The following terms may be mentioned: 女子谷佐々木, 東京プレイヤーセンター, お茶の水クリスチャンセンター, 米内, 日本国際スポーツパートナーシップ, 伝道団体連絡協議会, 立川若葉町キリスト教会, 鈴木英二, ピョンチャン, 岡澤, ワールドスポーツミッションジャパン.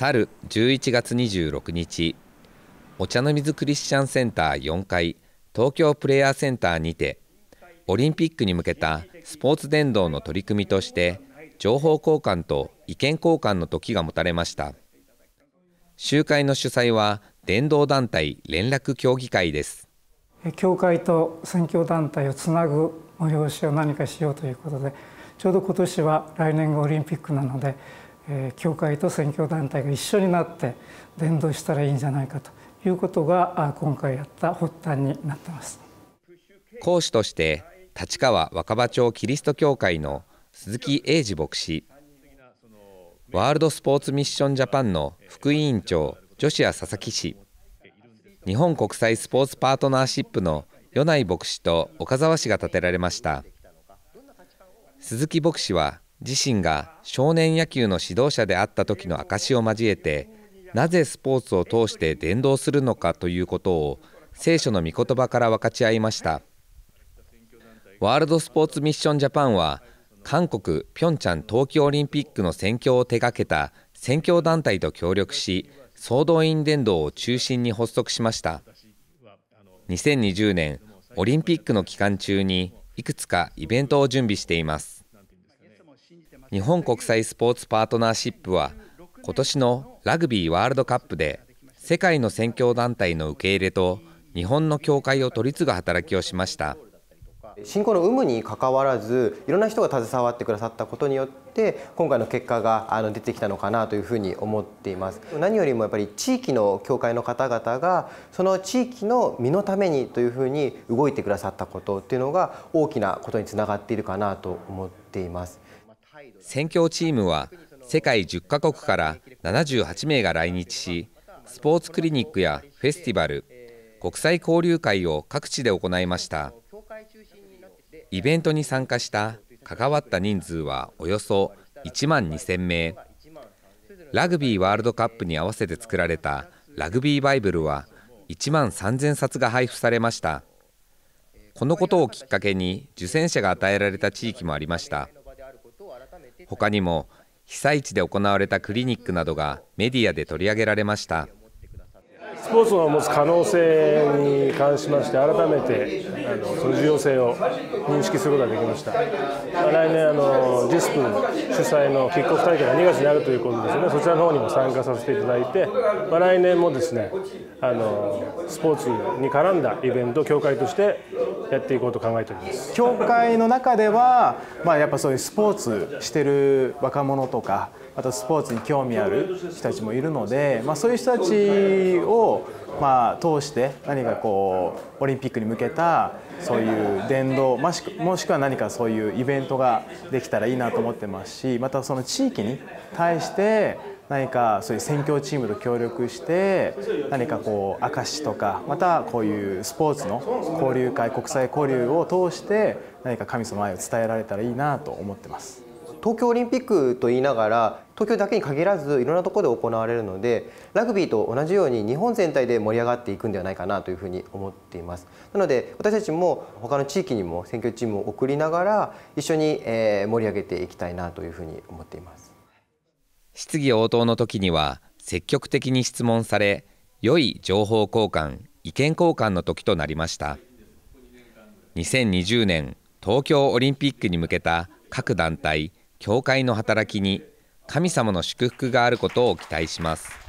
去る11月26日、お茶の水クリスチャンセンター4階東京プレイヤーセンターにて、オリンピックに向けたスポーツ伝道の取り組みとして、情報交換と意見交換の時が持たれました。集会の主催は、伝道団体連絡協議会です。教会と宣教団体をつなぐ催しを何かしようということで、ちょうど今年は来年がオリンピックなので、教会と宣教団体が一緒になって伝道したらいいんじゃないかということが今回やった発端になってます。講師として立川若葉町キリスト教会の鈴木英二牧師、ワールドスポーツミッションジャパンの副委員長女子谷佐々木氏、日本国際スポーツパートナーシップの米内牧師と岡澤氏が立てられました。鈴木牧師は自身が少年野球の指導者であった時の証しを交えて、なぜスポーツを通して伝道するのかということを聖書の御言葉から分かち合いました。ワールドスポーツミッションジャパンは、韓国ピョンチャン冬季オリンピックの宣教を手掛けた宣教団体と協力し、総動員伝道を中心に発足しました。2020年オリンピックの期間中にいくつかイベントを準備しています。日本国際スポーツパートナーシップは、今年のラグビーワールドカップで世界の宣教団体の受け入れと日本の教会を取り継ぐ働きをしました。信仰の有無にかかわらず、いろんな人が携わってくださったことによって今回の結果が出てきたのかなというふうに思っています。何よりもやっぱり地域の教会の方々がその地域の身のためにというふうに動いてくださったことっていうのが大きなことにつながっているかなと思っています。宣教チームは世界10カ国から78名が来日し、スポーツクリニックやフェスティバル、国際交流会を各地で行いました。イベントに参加した関わった人数はおよそ1万2000名。ラグビーワールドカップに合わせて作られたラグビーバイブルは1万3000冊が配布されました。このことをきっかけに受選者が与えられた地域もありました。他にも被災地で行われたクリニックなどがメディアで取り上げられました。スポーツの持つ可能性に関しまして、改めてその重要性を認識することができました。来年ディスプ主催のキックオフ大会が2月にあるということですね。そちらの方にも参加させていただいて、来年もですね、スポーツに絡んだイベントを教会としてやっていこうと考えております。教会の中では、やっぱそういうスポーツしてる若者とか、あとスポーツに興味ある人たちもいるので、そういう人たちを通して何かこうオリンピックに向けたそういう伝道、もしくは何かそういうイベントができたらいいなと思ってますし、またその地域に対して何かそういう宣教チームと協力して何かこう証しとか、またこういうスポーツの交流会、国際交流を通して何か神様の愛を伝えられたらいいなと思ってます。東京オリンピックと言いながら、東京だけに限らずいろんなところで行われるので、ラグビーと同じように日本全体で盛り上がっていくんではないかなというふうに思っています。なので私たちも他の地域にも選挙チームを送りながら一緒に盛り上げていきたいなというふうに思っています。質疑応答の時には積極的に質問され、良い情報交換、意見交換の時となりました。2020年東京オリンピックに向けた各団体、教会の働きに神様の祝福があることを期待します。